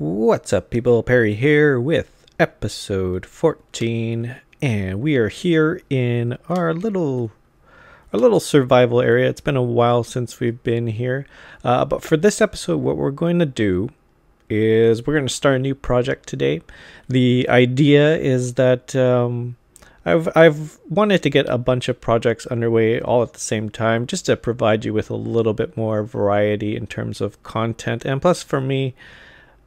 What's up, people? Perry here with episode 14, and we are here in our little survival area. It's been a while since we've been here, but for this episode, what we're going to do is we're going to start a new project today. The idea is that I've wanted to get a bunch of projects underway all at the same time, just to provide you with a little bit more variety in terms of content, and plus for me.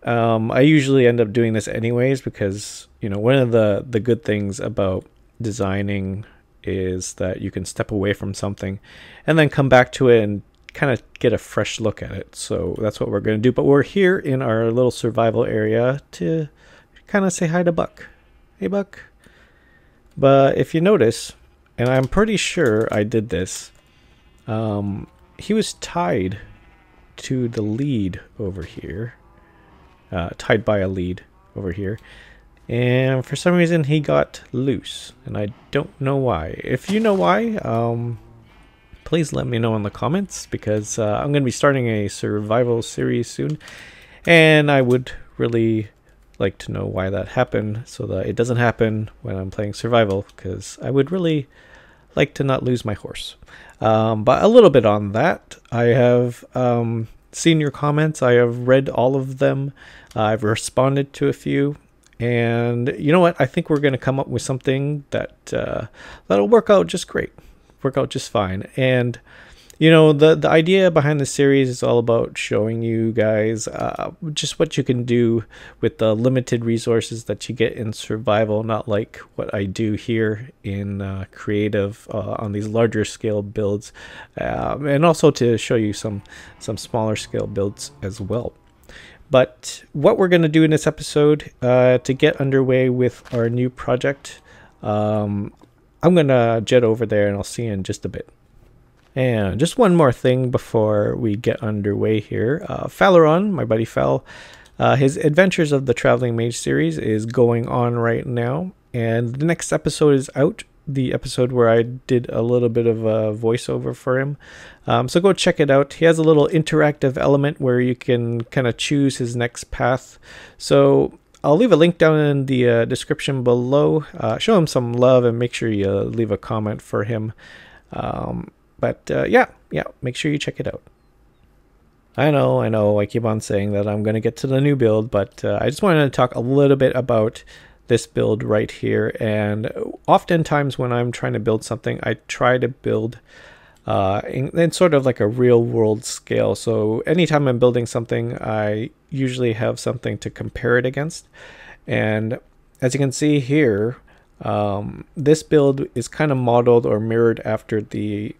I usually end up doing this anyways because, you know, one of the good things about designing is that you can step away from something and then come back to it and kind of get a fresh look at it. So that's what we're going to do. But we're here in our little survival area to kind of say hi to Buck. Hey, Buck. But if you notice, and I'm pretty sure I did this, he was tied to the lead over here. Tied by a lead over here, and for some reason he got loose, and I don't know why. If you know why, please let me know in the comments, because I'm going to be starting a survival series soon, and I would really like to know why that happened so that it doesn't happen when I'm playing survival, because I would really like to not lose my horse. But a little bit on that, I have seen your comments. I have read all of them. I've responded to a few, and you know what, I think we're going to come up with something that that'll work out just great, work out just fine. And you know, the idea behind the series is all about showing you guys just what you can do with the limited resources that you get in survival, not like what I do here in creative on these larger scale builds, and also to show you some smaller scale builds as well. But what we're going to do in this episode to get underway with our new project, I'm going to jet over there and I'll see you in just a bit. And just one more thing before we get underway here. Phaleron, my buddy Phal, his Adventures of the Traveling Mage series is going on right now. And the next episode is out, the episode where I did a little bit of a voiceover for him. So go check it out. He has a little interactive element where you can kind of choose his next path. So I'll leave a link down in the description below. Show him some love and make sure you leave a comment for him. But yeah, make sure you check it out. I know, I keep on saying that I'm going to get to the new build, but I just wanted to talk a little bit about this build right here. And oftentimes when I'm trying to build something, I try to build in sort of like a real world scale. So anytime I'm building something, I usually have something to compare it against. And as you can see here, this build is kind of modeled or mirrored after the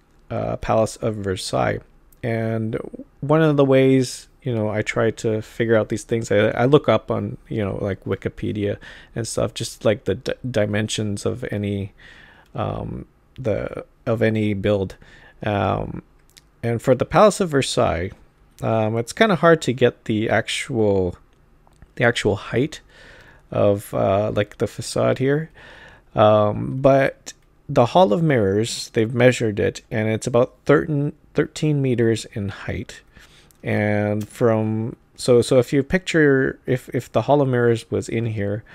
Palace of Versailles, and one of the ways, you know, I try to figure out these things, I look up on, you know, like Wikipedia and stuff, just like the dimensions of any any build, and for the Palace of Versailles, it's kind of hard to get the actual height of like the facade here, but the Hall of Mirrors, they've measured it, and it's about 13 meters in height. And from so if you picture if the Hall of Mirrors was in here,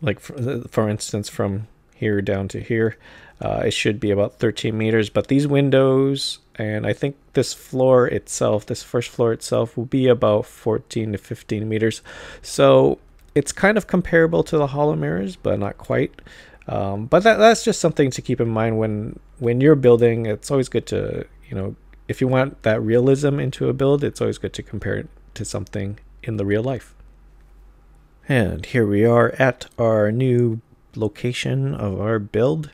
like for instance from here down to here, it should be about 13 meters. But these windows, and I think this floor itself, this first floor itself, will be about 14 to 15 meters. So it's kind of comparable to the Hall of Mirrors, but not quite. But that's just something to keep in mind when you're building. It's always good to, you know, if you want that realism into a build, it's always good to compare it to something in the real life. And here we are at our new location of our build.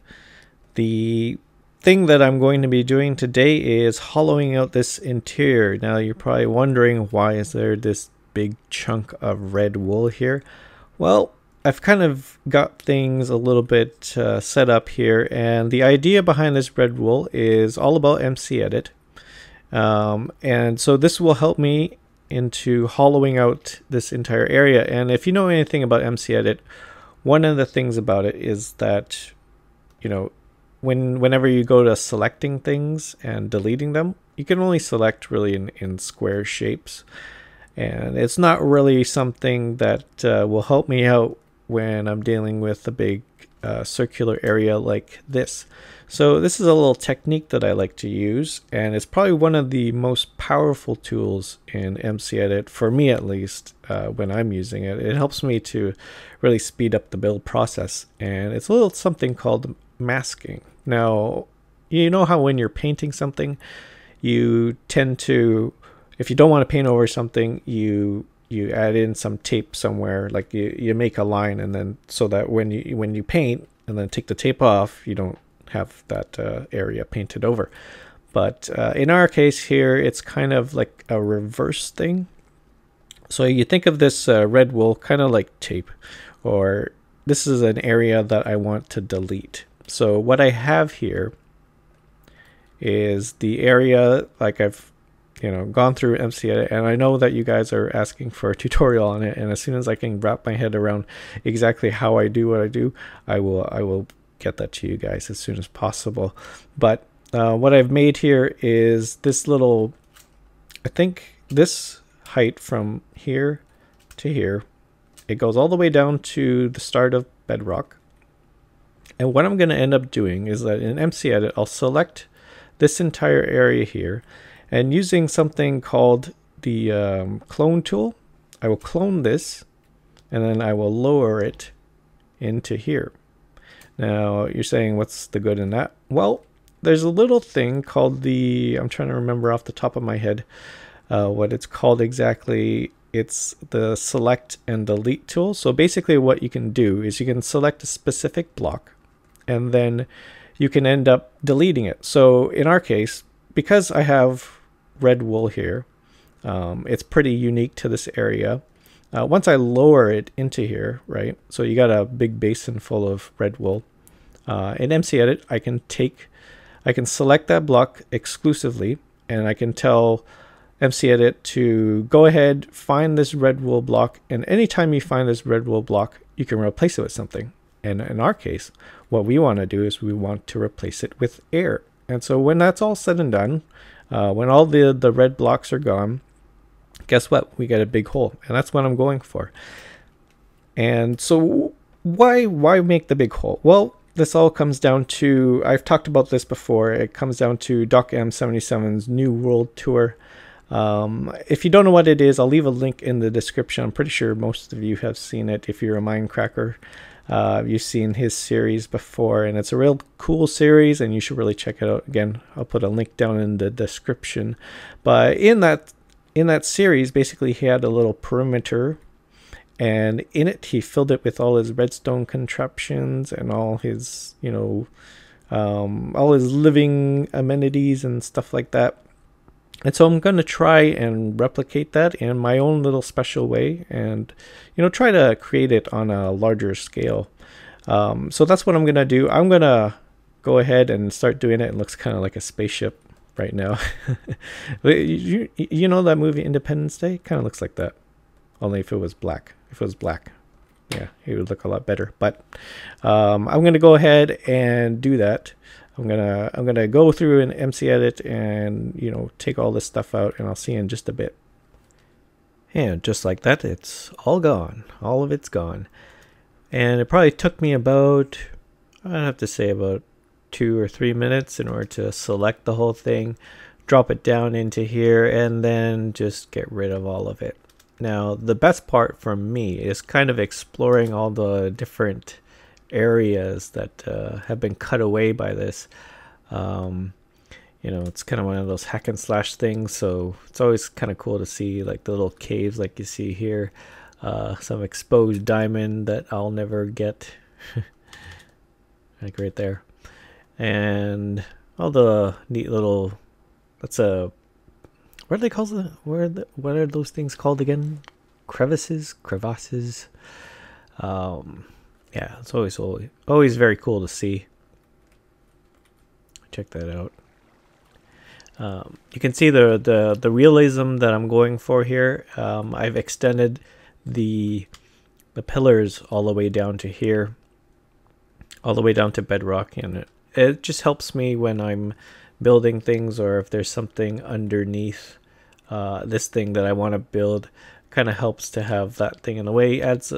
The thing that I'm going to be doing today is hollowing out this interior. Now you're probably wondering, why is there this big chunk of red wool here? Well, I've kind of got things a little bit set up here, and the idea behind this red wool is all about MC Edit, and so this will help me into hollowing out this entire area. And if you know anything about MC Edit, one of the things about it is that, you know, whenever you go to selecting things and deleting them, you can only select really in square shapes. And it's not really something that will help me out when I'm dealing with a big circular area like this. So this is a little technique that I like to use, and it's probably one of the most powerful tools in MCEdit, for me at least, when I'm using it. It helps me to really speed up the build process, and it's a little something called masking. Now, you know how when you're painting something, you tend to, if you don't want to paint over something, you add in some tape somewhere, like you make a line, and then so that when you paint and then take the tape off, you don't have that area painted over. But in our case here, it's kind of like a reverse thing. So you think of this red wool kind of like tape, or this is an area that I want to delete. So what I have here is the area, like I've gone through MCEdit, and I know that you guys are asking for a tutorial on it, and as soon as I can wrap my head around exactly how I do what I do, I will get that to you guys as soon as possible. But what I've made here is this little, I think this height from here to here, it goes all the way down to the start of bedrock. And what I'm going to end up doing is that in MCEdit, I'll select this entire area here, and using something called the clone tool, I will clone this, and then I will lower it into here. Now, you're saying, what's the good in that? Well, there's a little thing called the, I'm trying to remember off the top of my head what it's called exactly. It's the select and delete tool. So basically what you can do is you can select a specific block, and then you can end up deleting it. So in our case, because I have red wool here, it's pretty unique to this area. Once I lower it into here, right, so you got a big basin full of red wool. In MCEdit, I can select that block exclusively, and I can tell MCEdit to go ahead, find this red wool block, and anytime you find this red wool block, you can replace it with something. And in our case, what we want to do is we want to replace it with air. And so when that's all said and done, when all the red blocks are gone, guess what? We got a big hole, and that's what I'm going for. And so why make the big hole? Well, this all comes down to, I've talked about this before, it comes down to DocM77's New World Tour. If you don't know what it is, I'll leave a link in the description. I'm pretty sure most of you have seen it. If you're a Minecracker, you've seen his series before, and it's a real cool series, and you should really check it out. Again, I'll put a link down in the description. But in that series, basically he had a little perimeter, and in it he filled it with all his redstone contraptions and all his, all his living amenities and stuff like that. And so I'm going to try and replicate that in my own little special way, and try to create it on a larger scale. So that's what I'm going to do. I'm going to go ahead and start doing it. It looks kind of like a spaceship right now. you know that movie Independence Day? Kind of looks like that, only if it was black. If it was black, yeah, it would look a lot better. But I'm gonna go ahead and do that. I'm gonna go through and MCEdit and take all this stuff out, and I'll see you in just a bit. And just like that, it's all gone. All of it's gone. And it probably took me about, I'd have to say about 2 or 3 minutes in order to select the whole thing, drop it down into here, and then just get rid of all of it. Now, the best part for me is kind of exploring all the different areas that have been cut away by this. It's kind of one of those hack and slash things, so it's always kind of cool to see like the little caves like you see here, some exposed diamond that I'll never get, like right there. And all the neat little, that's a, what are they called? What are those things called again? Crevasses. Yeah, it's always very cool to see. Check that out. You can see the realism that I'm going for here. I've extended the pillars all the way down to here, all the way down to bedrock, and it just helps me when I'm building things, or if there's something underneath this thing that I want to build. Kind of helps to have that thing in the way. Adds,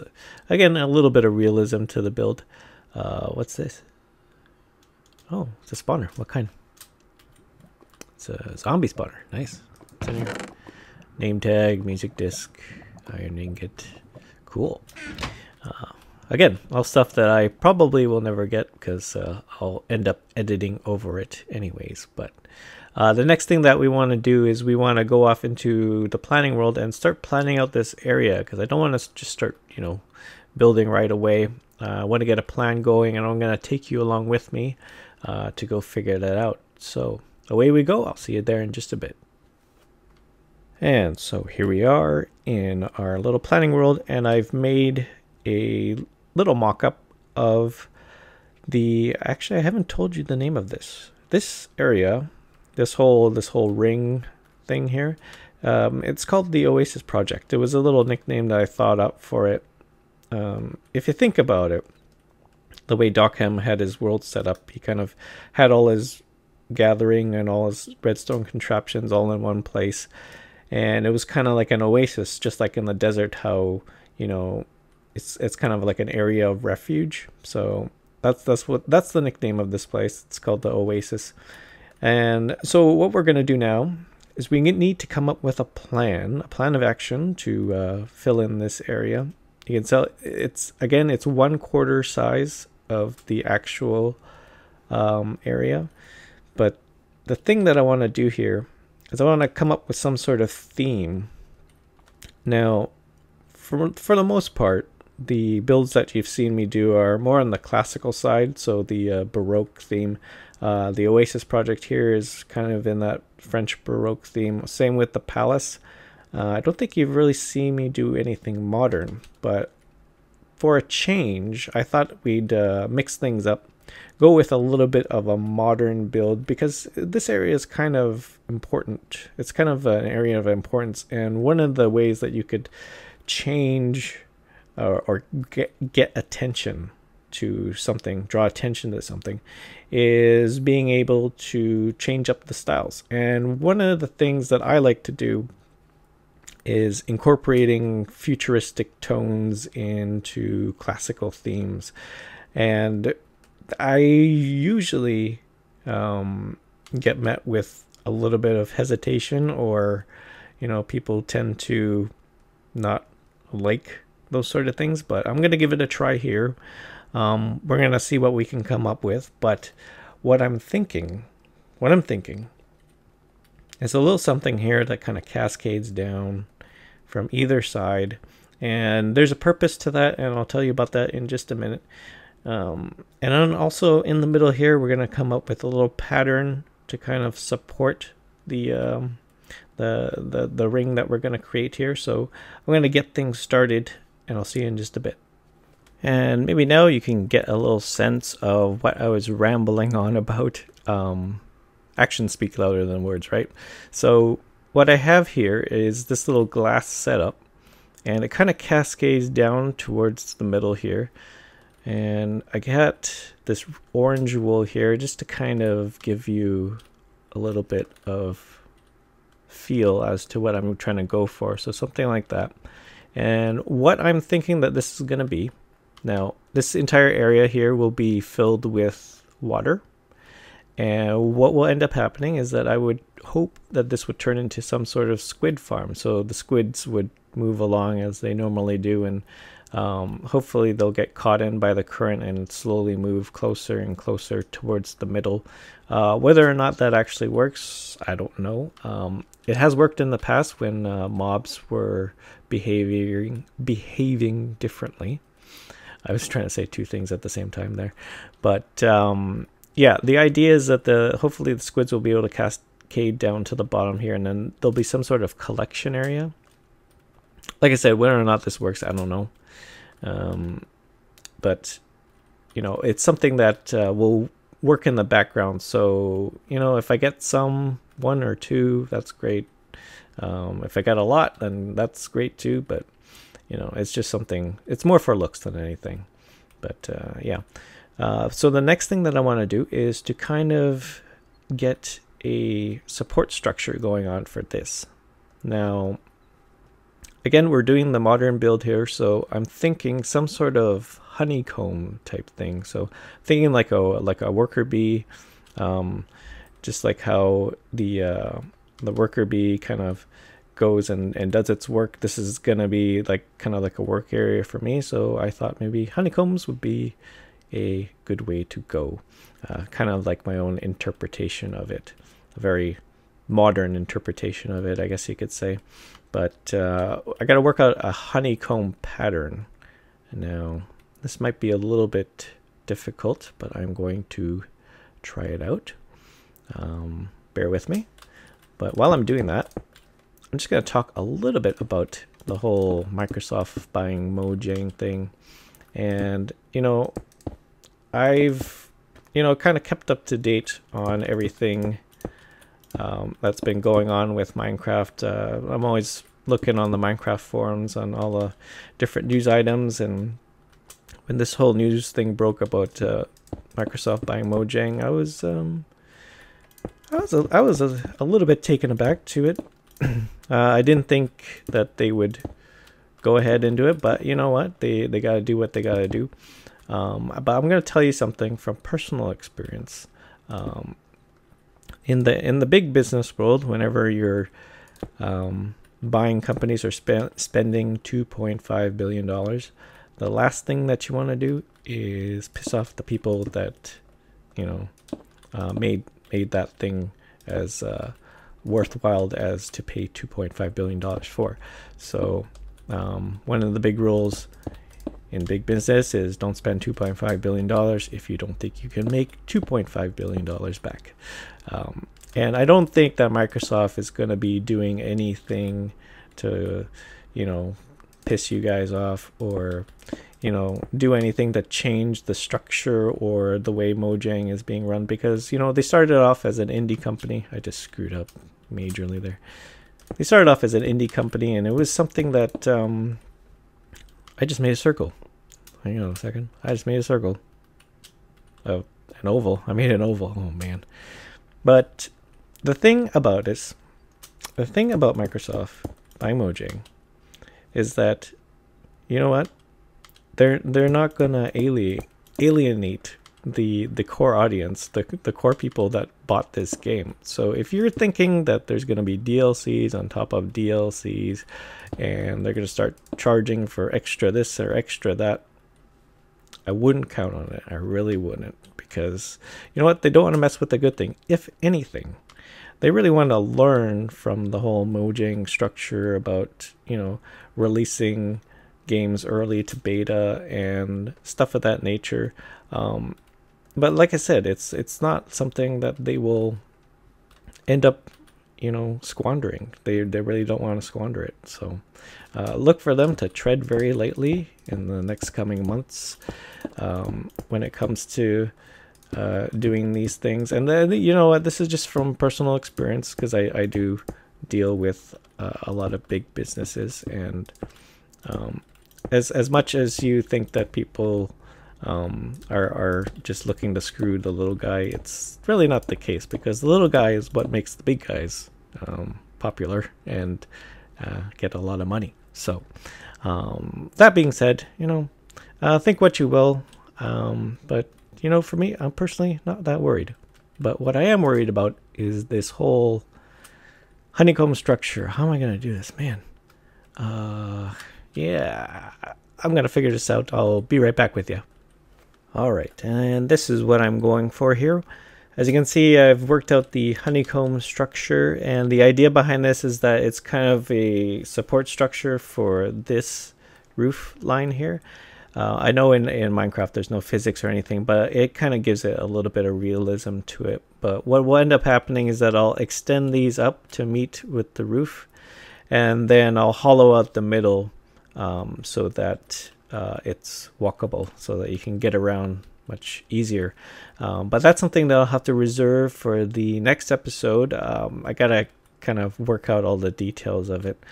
again, a little bit of realism to the build. What's this? Oh, it's a spawner. What kind? It's a zombie spawner. Nice. What's in here? Name tag, music disc, iron ingot. Cool. Again, all stuff that I probably will never get because I'll end up editing over it anyways. But the next thing that we want to do is we want to go off into the planning world and start planning out this area, because I don't want to just start, you know, building right away. I want to get a plan going, and I'm going to take you along with me to go figure that out. So away we go. I'll see you there in just a bit. And so here we are in our little planning world, and I've made a little mock-up of the, actually I haven't told you the name of this area, this whole ring thing here. It's called the Oasis Project. It was a little nickname that I thought up for it. If you think about it, the way DocM had his world set up, he kind of had all his gathering and all his redstone contraptions all in one place, and it was kind of like an oasis, just like in the desert, how, you know, it's kind of like an area of refuge. So that's the nickname of this place. It's called the Oasis. And so what we're going to do now is we need to come up with a plan of action to fill in this area. You can tell it's 1/4 size of the actual area. But the thing that I want to do here is I want to come up with some sort of theme. Now, for the most part, the builds that you've seen me do are more on the classical side, so the Baroque theme. The Oasis Project here is kind of in that French Baroque theme. Same with the Palace. I don't think you've really seen me do anything modern, but for a change, I thought we'd mix things up. Go with a little bit of a modern build, because this area is kind of important. It's kind of an area of importance, and one of the ways that you could change or get attention to something, draw attention to something, is being able to change up the styles. And one of the things that I like to do is incorporating futuristic tones into classical themes. And I usually get met with a little bit of hesitation, or, you know, people tend to not like those sort of things, but I'm going to give it a try here. We're going to see what we can come up with, but what I'm thinking is a little something here that kind of cascades down from either side, and there's a purpose to that, and I'll tell you about that in just a minute. And then also in the middle here, we're going to come up with a little pattern to kind of support the ring that we're going to create here. So I'm going to get things started, and I'll see you in just a bit. And maybe now you can get a little sense of what I was rambling on about. Actions speak louder than words, right? So what I have here is this little glass setup, and it kind of cascades down towards the middle here. And I got this orange wool here just to kind of give you a little bit of feel as to what I'm trying to go for. So something like that. And what I'm thinking that this is going to be, now this entire area here will be filled with water, and what will end up happening is that I would hope that this would turn into some sort of squid farm. So the squids would move along as they normally do, and hopefully they'll get caught in by the current and slowly move closer and closer towards the middle. Whether or not that actually works, I don't know. It has worked in the past when mobs were behaving differently. I was trying to say two things at the same time there, but yeah, the idea is that hopefully the squids will be able to cascade down to the bottom here, and then there'll be some sort of collection area. Like I said, whether or not this works, I don't know. But, you know, it's something that will work in the background. So, you know, if I get one or two, that's great. If I get a lot, then that's great too. But, you know, it's just something, it's more for looks than anything. But, yeah. So the next thing that I want to do is to kind of get a support structure going on for this. Now, again, we're doing the modern build here, so I'm thinking some sort of honeycomb type thing. So thinking like a worker bee, just like how the worker bee kind of goes and does its work. This is gonna be like kind of like a work area for me, so I thought maybe honeycombs would be a good way to go. Kind of like my own interpretation of it, a very modern interpretation of it, I guess you could say. But I gotta work out a honeycomb pattern. Now, this might be a little bit difficult, but I'm going to try it out. Bear with me. But while I'm doing that, I'm just gonna talk a little bit about the whole Microsoft buying Mojang thing. And, you know, I've, you know, kind of kept up to date on everything that's been going on with Minecraft. I'm always looking on the Minecraft forums on all the different news items, and when this whole news thing broke about Microsoft buying Mojang, I was a little bit taken aback to it. I didn't think that they would go ahead and do it, but you know what, they gotta do what they gotta do. But I'm gonna tell you something from personal experience. In the big business world, whenever you're buying companies or spending $2.5 billion, the last thing that you want to do is piss off the people that, you know, made that thing as worthwhile as to pay $2.5 billion for. So one of the big rules in big business is don't spend $2.5 billion if you don't think you can make $2.5 billion back. And I don't think that Microsoft is going to be doing anything to, you know, piss you guys off or, you know, do anything to change the structure or the way Mojang is being run, because, you know, they started off as an indie company. I just screwed up majorly there. They started off as an indie company, and it was something that I just made a circle. Hang on a second. I just made a circle. Oh, an oval. I made an oval. Oh, man. But the thing about this, the thing about Microsoft buying Mojang is that, you know what, they're not gonna alienate the core audience, the core people that bought this game. So if you're thinking that there's gonna be DLCs on top of DLCs, and they're gonna start charging for extra this or extra that, I wouldn't count on it. I really wouldn't. Because, you know what, they don't want to mess with the good thing. If anything, they really want to learn from the whole Mojang structure about, you know, releasing games early to beta and stuff of that nature. But like I said, it's not something that they will end up, you know, squandering. They really don't want to squander it. So look for them to tread very lightly in the next coming months when it comes to doing these things. And then, you know what, this is just from personal experience, because I do deal with a lot of big businesses, and as much as you think that people are just looking to screw the little guy, it's really not the case, because the little guy is what makes the big guys popular and get a lot of money. So that being said, you know, think what you will, but you know, for me, I'm personally not that worried. But what I am worried about is this whole honeycomb structure. How am I gonna do this, man? Yeah, I'm gonna figure this out. I'll be right back with you. All right, and this is what I'm going for here. As you can see, I've worked out the honeycomb structure, and the idea behind this is that it's kind of a support structure for this roof line here. I know in Minecraft there's no physics or anything, but it kind of gives it a little bit of realism to it. But what will end up happening is that I'll extend these up to meet with the roof, and then I'll hollow out the middle so that it's walkable, so that you can get around much easier. But that's something that I'll have to reserve for the next episode. I gotta kind of work out all the details of it.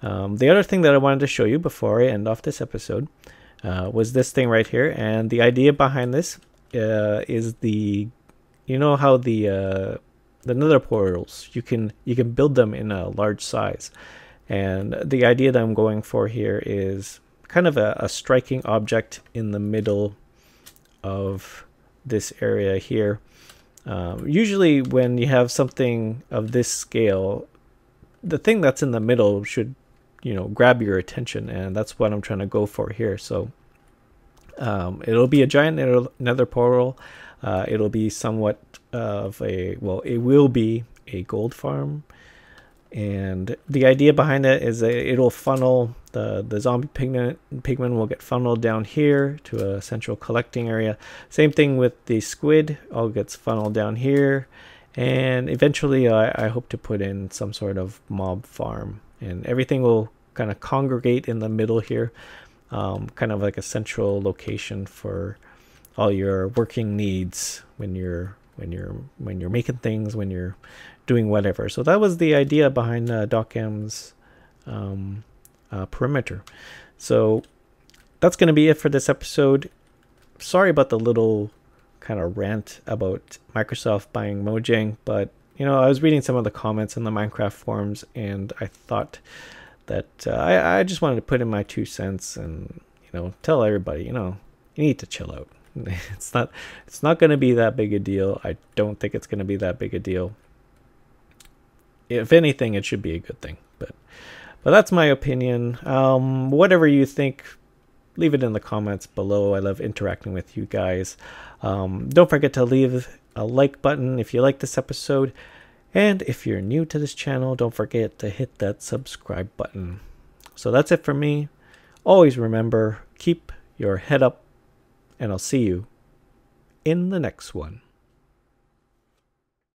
The other thing that I wanted to show you before I end off this episode was this thing right here. And the idea behind this is, you know how the the nether portals. You can build them in a large size. And the idea that I'm going for here is kind of a striking object in the middle of this area here. Usually when you have something of this scale, the thing that's in the middle should, you know, grab your attention, and that's what I'm trying to go for here. So it'll be a giant nether portal. It'll be somewhat of a, well, it will be a gold farm. And the idea behind it is that it'll funnel, the zombie pigmen will get funneled down here to a central collecting area. Same thing with the squid, all gets funneled down here. And eventually I hope to put in some sort of mob farm. And everything will kind of congregate in the middle here. Kind of like a central location for all your working needs when you're making things, when you're doing whatever. So that was the idea behind DocM's perimeter. So that's going to be it for this episode. Sorry about the little kind of rant about Microsoft buying Mojang, but you know, I was reading some of the comments in the Minecraft forums, and I thought that I just wanted to put in my 2 cents and, you know, tell everybody, you know, you need to chill out. It's not going to be that big a deal. I don't think it's going to be that big a deal. If anything, it should be a good thing, but that's my opinion. Whatever you think, leave it in the comments below. I love interacting with you guys. Don't forget to leave a like button if you like this episode, and if you're new to this channel, don't forget to hit that subscribe button. So that's it for me. Always remember, keep your head up, and I'll see you in the next one.